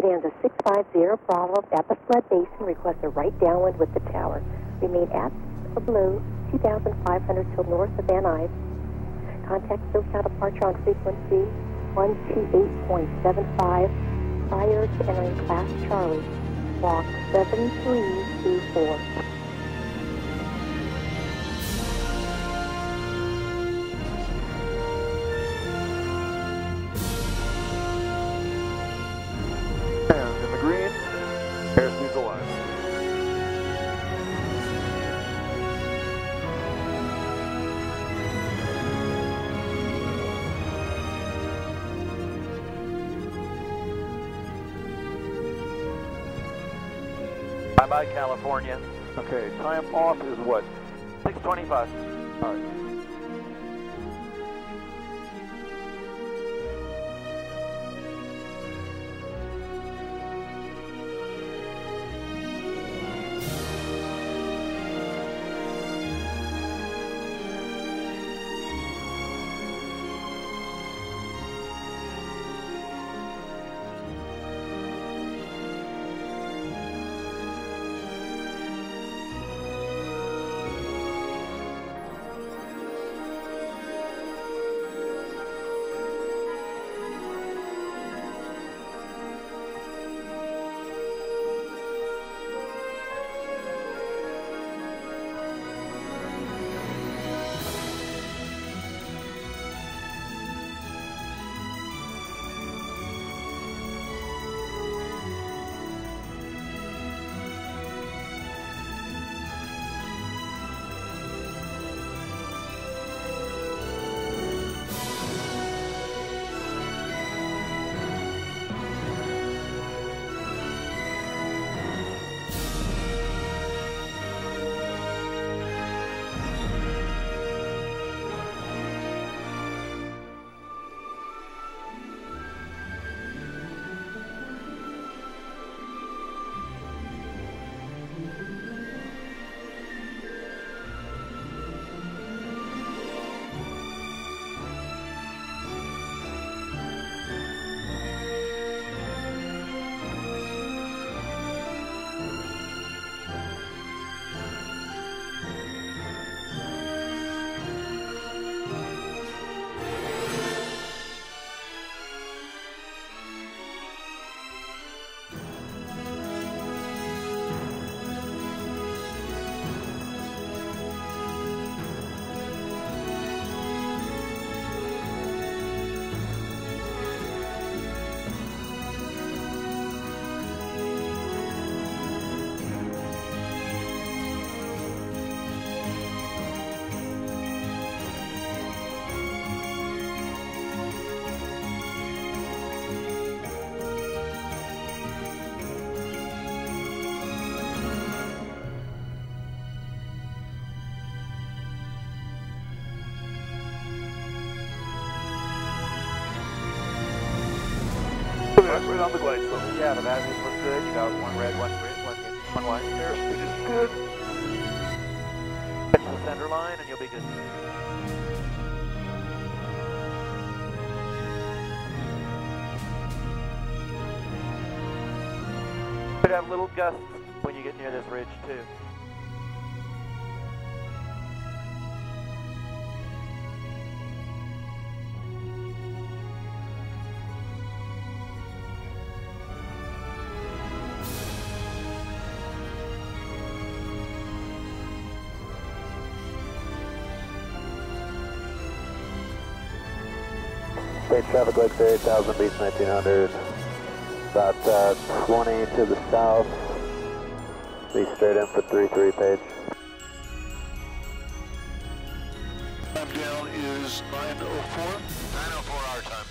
Bonanza 650 Bravo at the flood basin requests a right downwind with the tower. Remain at or below 2,500 till north of Van Nuys. Contact SoCal departure on frequency 128.75 prior to entering Class Charlie. Walk 7324. Bye-bye, California. Okay, time off is what? 6:25. All right. Right on the glide slope. Yeah, the value was good. You got one red, one green, one white. Airspeed is good. Get to the center line and you'll be good. Could have little gusts when you get near this ridge too. State traffic looks at 8,000 beats, 1900, about 20 to the south, be straight in for 3-3 page. Down is 9:04 our time.